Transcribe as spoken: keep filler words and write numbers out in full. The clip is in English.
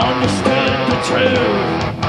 Understood the truth.